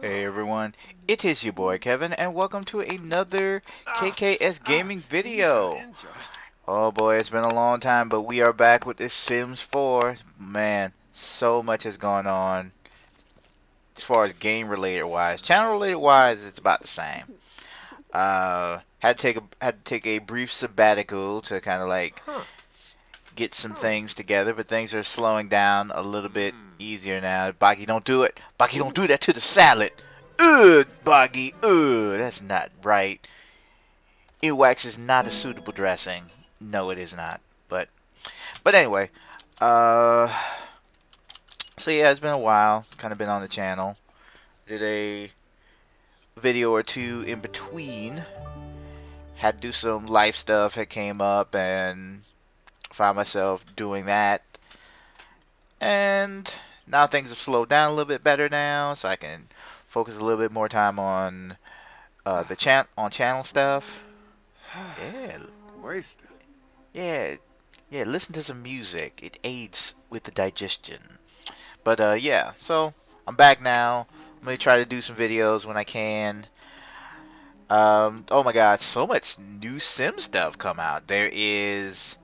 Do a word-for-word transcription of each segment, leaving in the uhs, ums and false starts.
Hey everyone, it is your boy Kevin, and welcome to another K K S Gaming video. Oh boy, it's been a long time, but we are back with this Sims four. Man, so much has gone on as far as game related wise. Channel related wise, it's about the same. Uh, had to take a, had to take a brief sabbatical to kind of like get some things together, but things are slowing down a little bit easier now. Boggy, don't do it. Boggy, don't do that to the salad. Ugh, Boggy. Ugh, that's not right. Earwax is not a suitable dressing. No, it is not. But, but anyway. Uh, so yeah, it's been a while. Kind of been on the channel. Did a video or two in between. Had to do some life stuff that came up and find myself doing that, and now things have slowed down a little bit better now, so I can focus a little bit more time on uh, the chan on channel stuff. Yeah, wasted. Yeah, yeah. Listen to some music; it aids with the digestion. But uh, yeah, so I'm back now. I'm gonna try to do some videos when I can. Um, oh my God, so much new Sim stuff come out. There is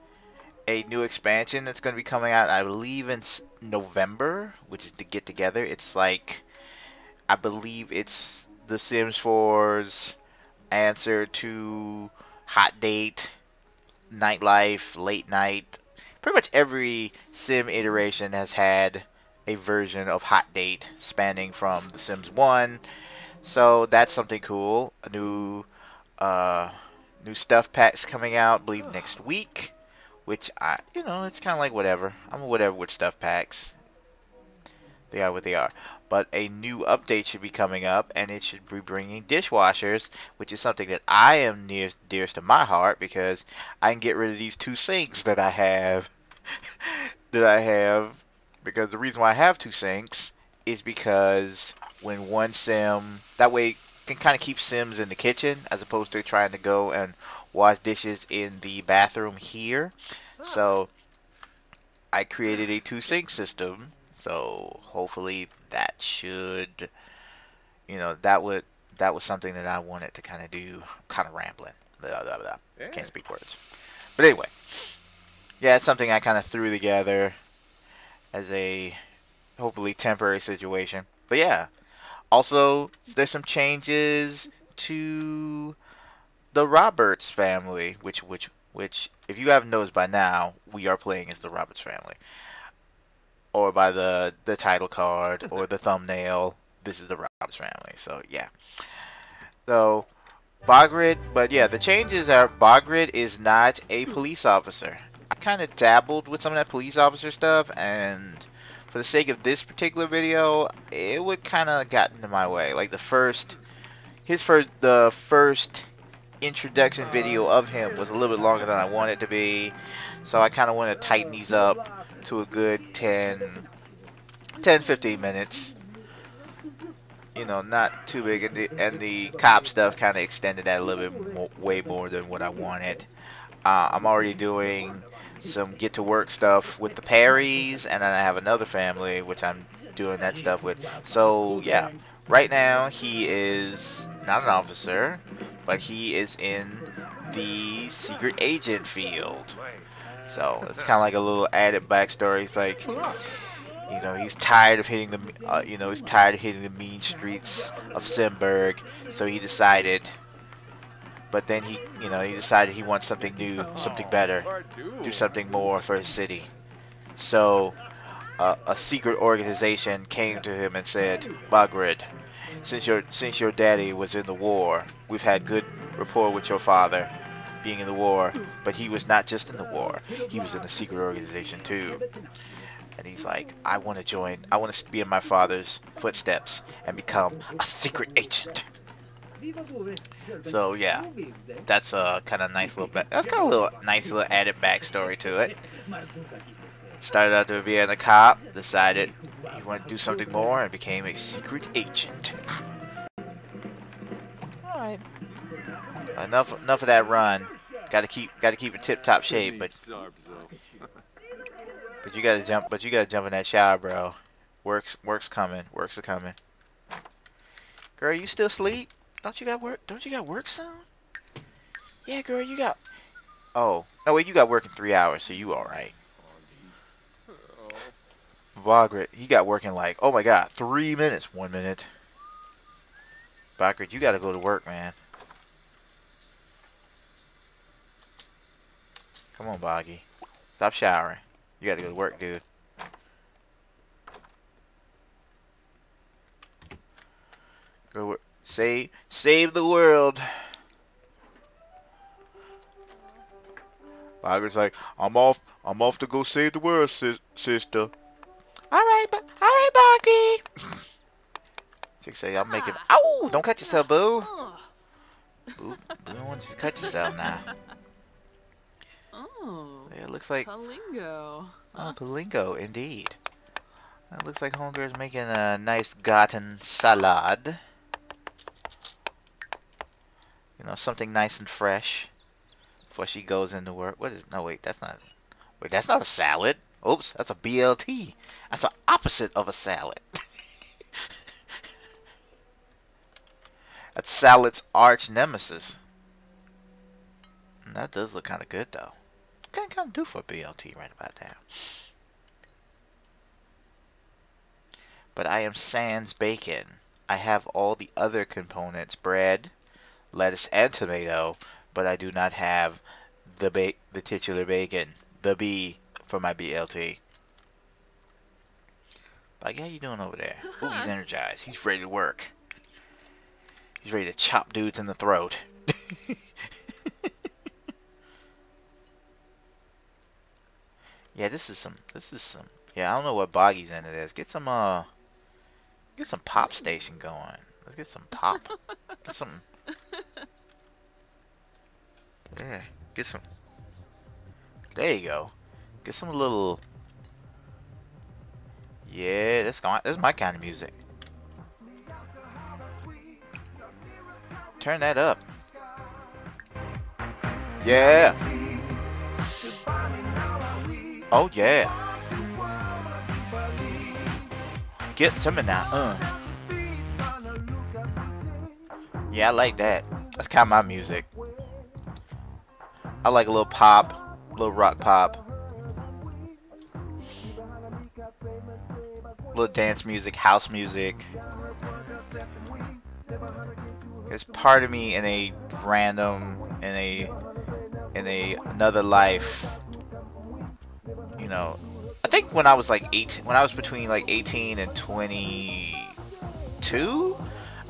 a new expansion that's going to be coming out, I believe, in November, which is the Get Together. It's like, I believe it's The Sims four's answer to Hot Date, Nightlife, Late Night. Pretty much every Sim iteration has had a version of Hot Date, spanning from The Sims one. So that's something cool. A new, uh, new stuff packs coming out, I believe, next week. Which, I, you know, it's kind of like whatever. I'm whatever with stuff packs. They are what they are. But a new update should be coming up, and it should be bringing dishwashers, which is something that I am nearest, dearest to my heart, because I can get rid of these two sinks that I have. that I have. Because the reason why I have two sinks is because when one Sim, that way can kind of keep Sims in the kitchen, as opposed to trying to go and wash dishes in the bathroom here. So I created a two sink system, so hopefully that should, you know, that would that was something that I wanted to kind of do. Kind of rambling, blah, blah, blah. Yeah. Can't speak words, but anyway, yeah, it's something I kind of threw together as a hopefully temporary situation. But yeah, also there's some changes to the Roberts family, which which which if you haven't noticed by now, we are playing as the Roberts family, or by the the title card or the thumbnail, this is the Roberts family. So yeah, so Bogrid. But yeah, the changes are Bogrid is not a police officer. I kind of dabbled with some of that police officer stuff, and for the sake of this particular video, it would kind of got into my way. Like the first his first the first introduction video of him was a little bit longer than I wanted it to be, so I kind of want to tighten these up to a good ten fifteen minutes, you know, not too big. And the, and the cop stuff kind of extended that a little bit more, way more than what I wanted. uh, I'm already doing some get to work stuff with the Perrys, and then I have another family which I'm doing that stuff with. So yeah, right now he is not an officer, but he is in the secret agent field. So it's kind of like a little added backstory. It's like, you know, he's tired of hitting the, uh, you know, he's tired of hitting the mean streets of Simberg. So he decided, but then he, you know, he decided he wants something new, something better, do something more for his city. So uh, a secret organization came to him and said, Bogrid, Since your since your daddy was in the war, we've had good rapport with your father being in the war, but he was not just in the war, he was in the secret organization too. And he's like, I want to join, I want to be in my father's footsteps and become a secret agent. So yeah, that's a kind of nice little, that's kind of a little nice little added backstory to it. Started out to be a cop, decided he wanted to do something more, and became a secret agent. Alright. Enough, enough of that run. Gotta keep, gotta keep in tip-top shape, but but you gotta jump, but you gotta jump in that shower, bro. Work's, work's coming. Work's are coming. Girl, you still sleep? Don't you got work? Don't you got work soon? Yeah, girl, you got... Oh. No, wait, you got work in three hours, so you alright. Bogrid, he got work in like, oh my god, three minutes. One minute. Bogrid, you gotta go to work, man. Come on, Boggy. Stop showering. You gotta go to work, dude. Go work. Save, save the world. Bogrid's like, I'm off, I'm off to go save the world, sis sister. All right, but all right, Boggy. six A. I'm making. Ow! Don't cut yourself, boo. Boo, boo don't want you to cut yourself now. Oh. It looks like. Palingo. Oh, Palingo, indeed. It looks like homegirl's making a nice garden salad. You know, something nice and fresh before she goes into work. What is? No, wait, that's not. Wait, that's not a salad. Oops, that's a B L T. That's the opposite of a salad. That's salad's arch nemesis. And that does look kind of good, though. Can kind of do for a B L T right about now. But I am sans bacon. I have all the other components: bread, lettuce, and tomato. But I do not have the ba the titular bacon, the B. For my B L T. Like, how you doing over there? Ooh, he's energized. He's ready to work. He's ready to chop dudes in the throat. Yeah, this is some. This is some. Yeah, I don't know what Boggy's into this. Get some. Uh, get some pop station going. Let's get some pop. Get some. Yeah, get some. There you go. Get some little, yeah. This going. This is my kind of music. Turn that up. Yeah. Oh yeah. Get some of that. Uh. Yeah, I like that. That's kind of my music. I like a little pop, a little rock pop. Little dance music, house music. There's part of me in a random, in a, in a another life. You know, I think when I was like eighteen, when I was between like eighteen and twenty-two,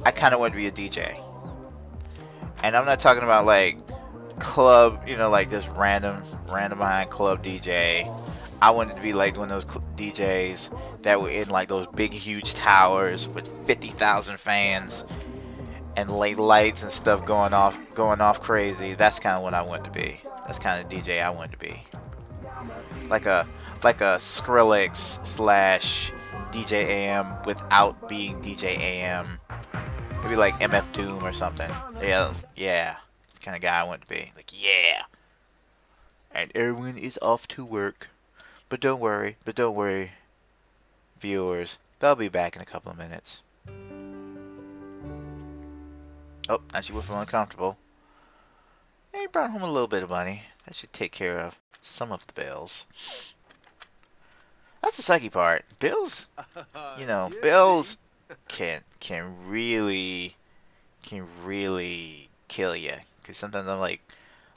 I kind of wanted to be a D J. And I'm not talking about like club, you know, like just random, random behind club D J. I wanted to be like one of those D Js that were in like those big huge towers with fifty thousand fans and late lights and stuff going off going off crazy. That's kind of what I wanted to be. That's kind of D J I wanted to be. Like a like a Skrillex slash D J A M without being D J A M. Maybe like M F Doom or something. Yeah, yeah. That's the kind of guy I wanted to be. Like, yeah. And everyone is off to work. But don't worry, but don't worry, viewers. They'll be back in a couple of minutes. Oh, now she will feel uncomfortable. Hey, brought home a little bit of money. That should take care of some of the bills. That's the sucky part. Bills, you know, bills can can really can really kill you. Cause sometimes I'm like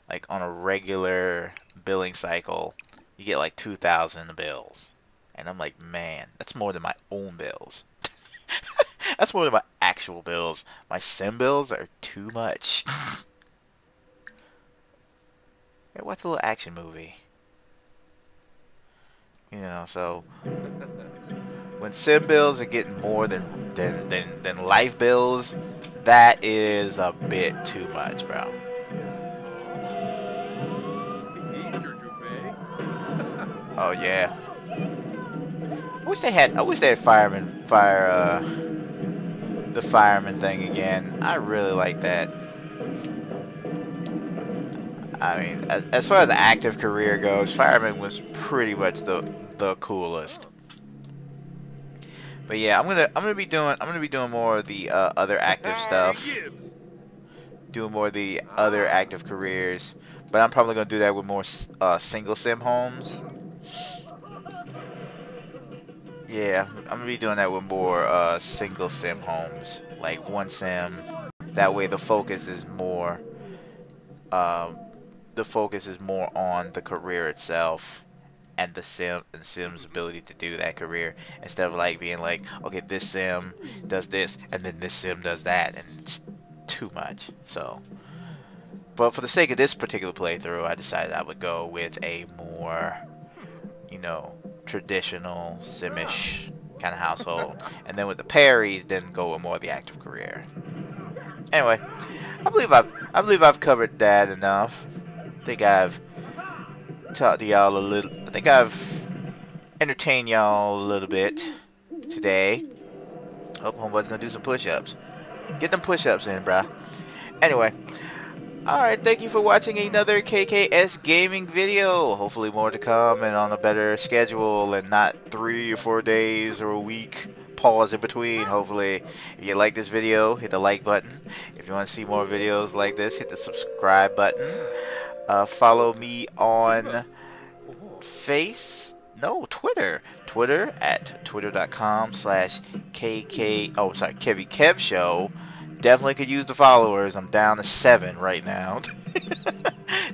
like on a regular billing cycle. You get like two thousand bills. And I'm like, man, that's more than my own bills. That's more than my actual bills. My sim bills are too much. Hey, watch a little action movie. You know, so when sim bills are getting more than, than, than, than life bills, that is a bit too much, bro. Oh yeah. I wish they had. I wish they had fireman fire uh, the fireman thing again. I really like that. I mean, as, as far as the active career goes, fireman was pretty much the the coolest. But yeah, I'm gonna I'm gonna be doing I'm gonna be doing more of the uh, other active stuff. Doing more of the other active careers, but I'm probably gonna do that with more uh, single sim homes. Yeah, I'm gonna be doing that with more uh, single sim homes, like one sim. That way, the focus is more. Um, the focus is more on the career itself, and the sim and sim's ability to do that career, instead of like being like, okay, this sim does this, and then this sim does that, and it's too much. So, but for the sake of this particular playthrough, I decided I would go with a more, you know, traditional simish kind of household, and then with the Perrys, then go with more of the active career. Anyway, I believe I've I believe I've covered that enough. I think I've talked to y'all a little. I think I've entertained y'all a little bit today. Hope homeboy's gonna do some push-ups. Get them push-ups in, bruh. Anyway, alright, thank you for watching another K K S Gaming video. Hopefully more to come and on a better schedule and not three or four days or a week pause in between. Hopefully, if you like this video, hit the like button. If you want to see more videos like this, hit the subscribe button. Uh, follow me on Face... No, Twitter. Twitter at twitter.com slash KK... Oh, sorry, Kevy Kev Show. Definitely could use the followers. I'm down to seven right now.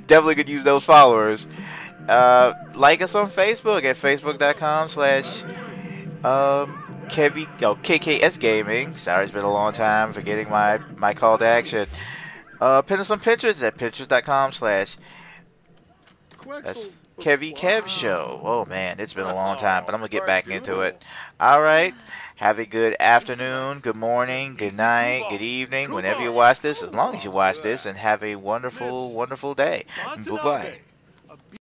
Definitely could use those followers. Uh, like us on Facebook at facebook.com slash um, Kevy... Oh, K K S Gaming. Sorry, it's been a long time forgetting my, my call to action. Uh, pin us on Pinterest at pinterest.com slash... That's Kevy Kev Show. Oh man, it's been a long time, but I'm gonna get back into it. All right, have a good afternoon, good morning, good night, good evening, whenever you watch this, as long as you watch this, and have a wonderful, wonderful day. Bye bye.